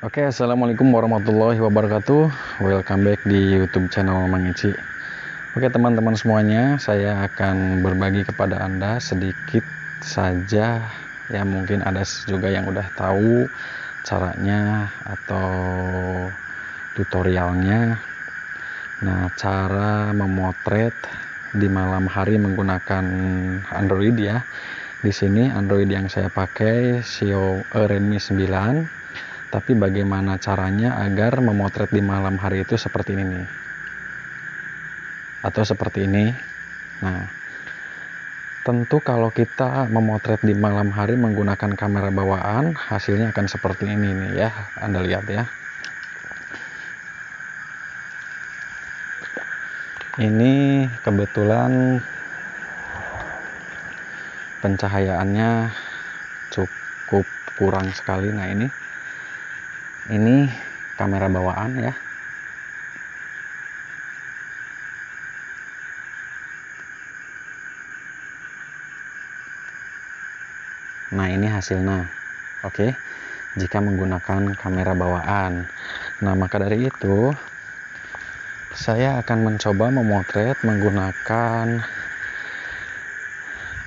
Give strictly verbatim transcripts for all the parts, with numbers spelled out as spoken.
Oke, assalamualaikum warahmatullahi wabarakatuh. Welcome back di YouTube channel Mang Ichi. Oke teman-teman semuanya, saya akan berbagi kepada Anda sedikit saja. Ya mungkin ada juga yang udah tahu caranya atau tutorialnya. Nah, cara memotret di malam hari menggunakan Android ya. Di sini Android yang saya pakai Xiaomi Redmi sembilan. Tapi bagaimana caranya agar memotret di malam hari itu seperti ini nih. Atau seperti ini. Nah, tentu kalau kita memotret di malam hari menggunakan kamera bawaan, hasilnya akan seperti ini nih ya. Anda lihat ya. Ini kebetulan pencahayaannya cukup kurang sekali. Nah, ini ini kamera bawaan ya. Nah, ini hasilnya. Oke, jika menggunakan kamera bawaan. Nah, maka dari itu saya akan mencoba memotret menggunakan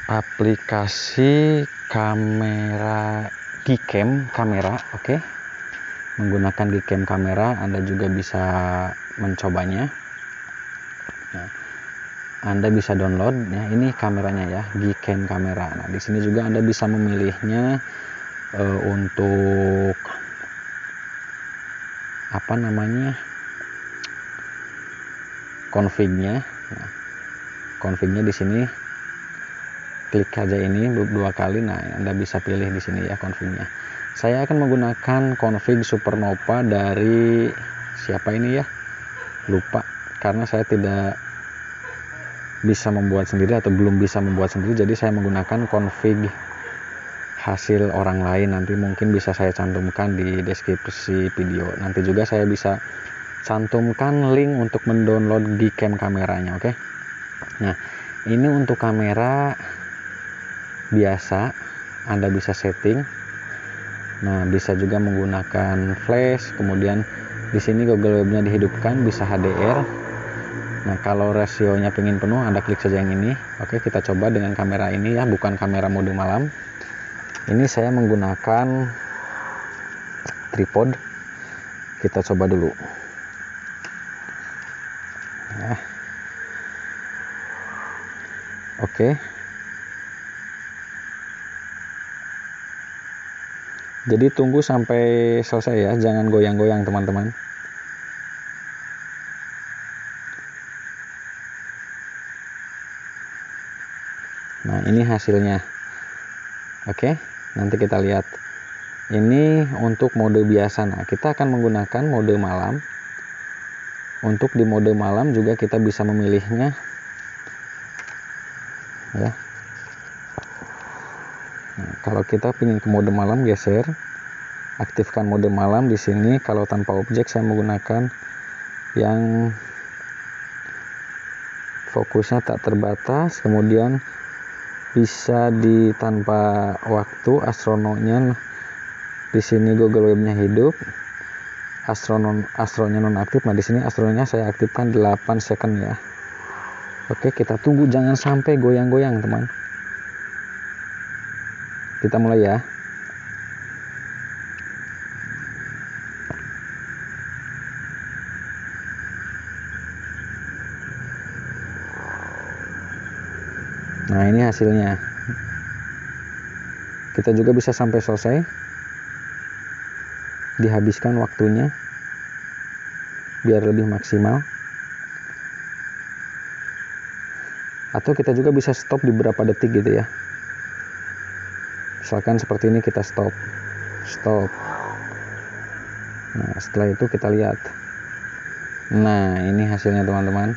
aplikasi kamera Gcam kamera, oke. Menggunakan Gcam kamera, Anda juga bisa mencobanya. Nah, Anda bisa download ya, ini kameranya ya, Gcam kamera. Nah, di sini juga Anda bisa memilihnya e, untuk apa namanya? config-nya. Nah, config-nya di sini klik aja ini dua kali. Nah, Anda bisa pilih di sini ya config-nya. Saya akan menggunakan config supernova dari siapa ini ya, lupa, karena saya tidak bisa membuat sendiri atau belum bisa membuat sendiri, jadi saya menggunakan config hasil orang lain. Nanti mungkin bisa saya cantumkan di deskripsi video, nanti juga saya bisa cantumkan link untuk mendownload Gcam kameranya. Oke, nah ini untuk kamera biasa Anda bisa setting. Nah, bisa juga menggunakan flash, kemudian di sini Google Webnya dihidupkan, bisa H D R. Nah, kalau rasionya pengen penuh, Anda klik saja yang ini. Oke, kita coba dengan kamera ini ya, bukan kamera mode malam. Ini saya menggunakan tripod. Kita coba dulu. Nah. Oke. Jadi tunggu sampai selesai ya, jangan goyang-goyang teman-teman. Nah, ini hasilnya. Oke, nanti kita lihat. Ini untuk mode biasa. Nah, kita akan menggunakan mode malam. Untuk di mode malam juga kita bisa memilihnya. Ya. Nah, kalau kita ingin ke mode malam, geser, aktifkan mode malam di sini. Kalau tanpa objek, saya menggunakan yang fokusnya tak terbatas. Kemudian bisa di tanpa waktu, astrononya di sini Google Webnya hidup, astronom astronya nonaktif. Nah, di sini astrononya saya aktifkan delapan second ya. Oke, kita tunggu, jangan sampai goyang-goyang teman. Kita mulai ya. Nah, ini hasilnya. Kita juga bisa sampai selesai. Dihabiskan waktunya biar lebih maksimal. Atau kita juga bisa stop di berapa detik gitu ya. Misalkan seperti ini, kita stop, stop. Nah, setelah itu kita lihat. Nah, ini hasilnya teman-teman.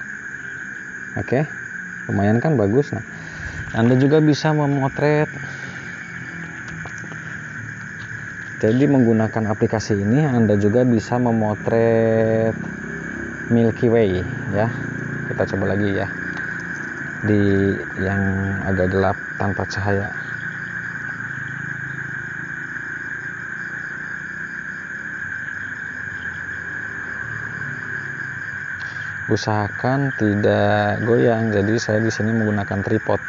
Oke, lumayan kan, bagus. Nah, Anda juga bisa memotret. Jadi menggunakan aplikasi ini, Anda juga bisa memotret Milky Way ya. Kita coba lagi ya, di yang agak gelap tanpa cahaya. usahakan tidak goyang. Jadi saya di sini menggunakan tripod.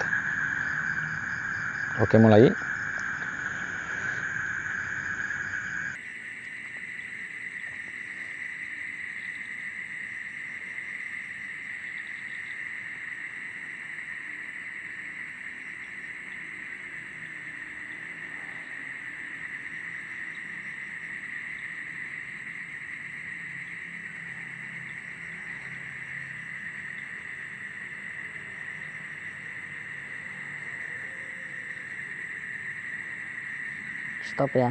Oke, mulai. Stop ya,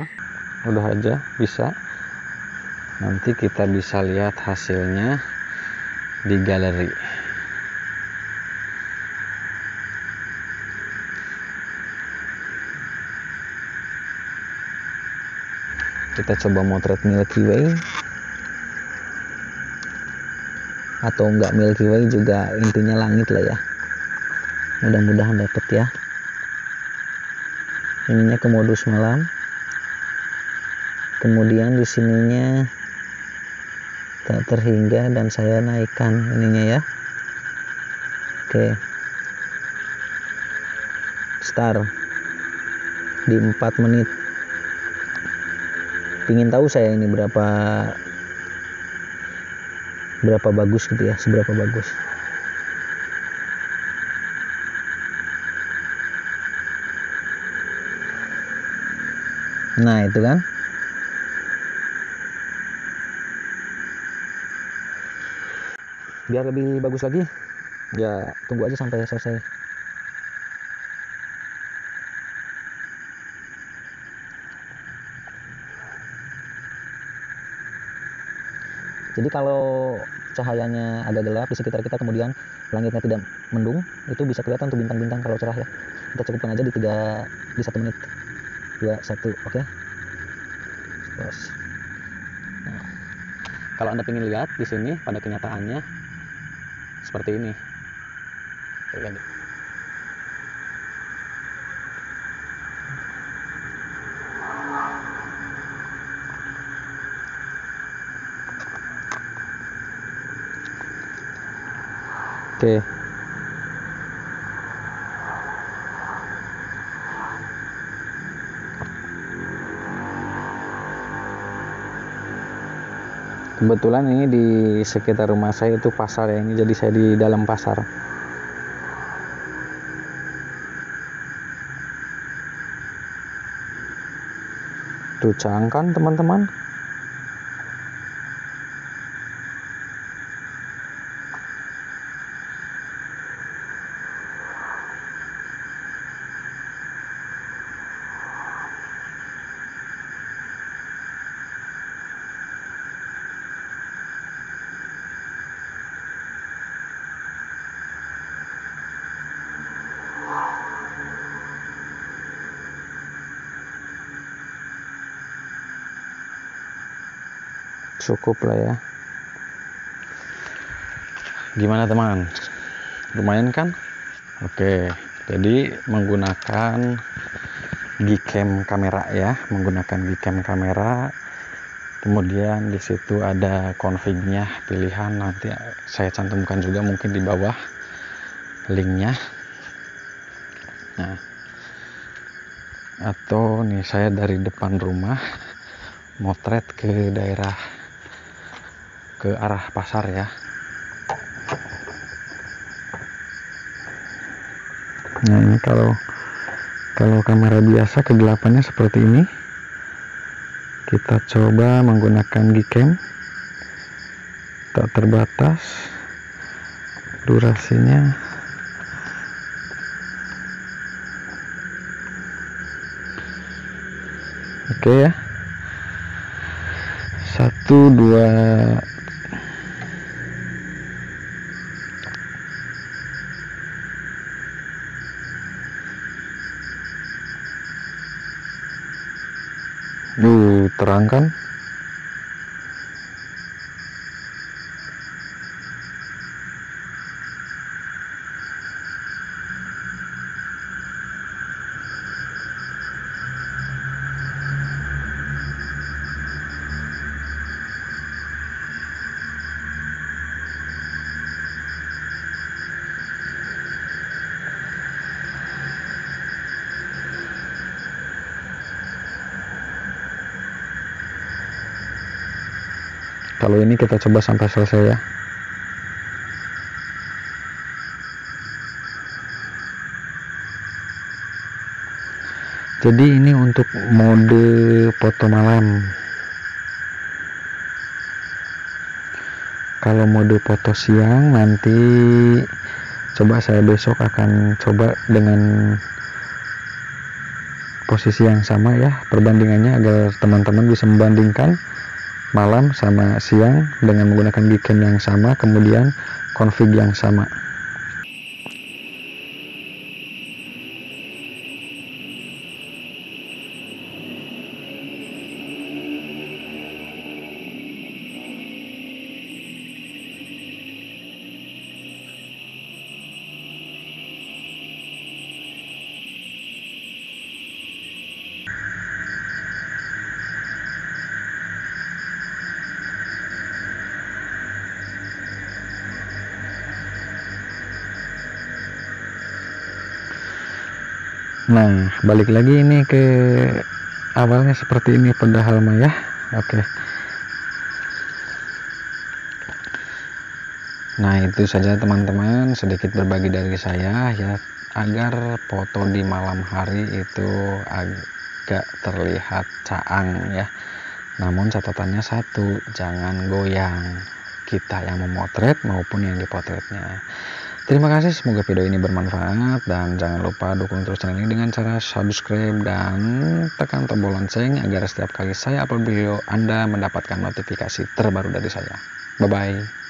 udah aja bisa. Nanti kita bisa lihat hasilnya di galeri. Kita coba motret Milky Way, atau enggak Milky Way juga, intinya langit lah ya. Mudah-mudahan dapet ya. Ininya ke modus malam. Kemudian di sininya tak terhingga dan saya naikkan ininya ya. Oke. Start di empat menit. Pingin tahu saya ini berapa berapa bagus gitu ya, seberapa bagus. Nah, itu kan. Biar lebih bagus lagi ya, tunggu aja sampai selesai. Jadi kalau cahayanya agak gelap di sekitar kita, kemudian langitnya tidak mendung, itu bisa kelihatan tuh bintang-bintang kalau cerah ya. Kita cukupkan aja di tiga di satu menit dua satu. Oke, terus nah, kalau Anda ingin lihat di sini pada kenyataannya seperti ini. Oke. Kebetulan ini di sekitar rumah saya itu pasar ya, ini jadi saya di dalam pasar. Tuh cang kan teman-teman. Cukup lah ya. Gimana teman? Lumayan kan? Oke, jadi menggunakan gicam kamera ya, menggunakan gicam kamera. Kemudian di situ ada config-nya, pilihan nanti saya cantumkan juga mungkin di bawah linknya. Nah, atau nih saya dari depan rumah motret ke daerah, ke arah pasar ya. Nah, ini kalau kalau kamera biasa kegelapannya seperti ini. Kita coba menggunakan gicam tak terbatas, durasinya oke ya. Satu dua Duh, terang kan? Kalau ini kita coba sampai selesai ya. Jadi ini untuk mode foto malam. Kalau mode foto siang nanti coba saya besok akan coba dengan posisi yang sama ya, perbandingannya agar teman-teman bisa membandingkan malam sama siang dengan menggunakan gcam yang sama, kemudian config yang sama. Nah, balik lagi ini ke awalnya seperti ini padahal mah ya. Oke. Okay. Nah, itu saja teman-teman, sedikit berbagi dari saya ya, agar foto di malam hari itu agak terlihat caang ya. Namun catatannya satu, jangan goyang. Kita yang memotret maupun yang dipotretnya. Terima kasih, semoga video ini bermanfaat dan jangan lupa dukung terus channel ini dengan cara subscribe dan tekan tombol lonceng agar setiap kali saya upload video Anda mendapatkan notifikasi terbaru dari saya. Bye bye.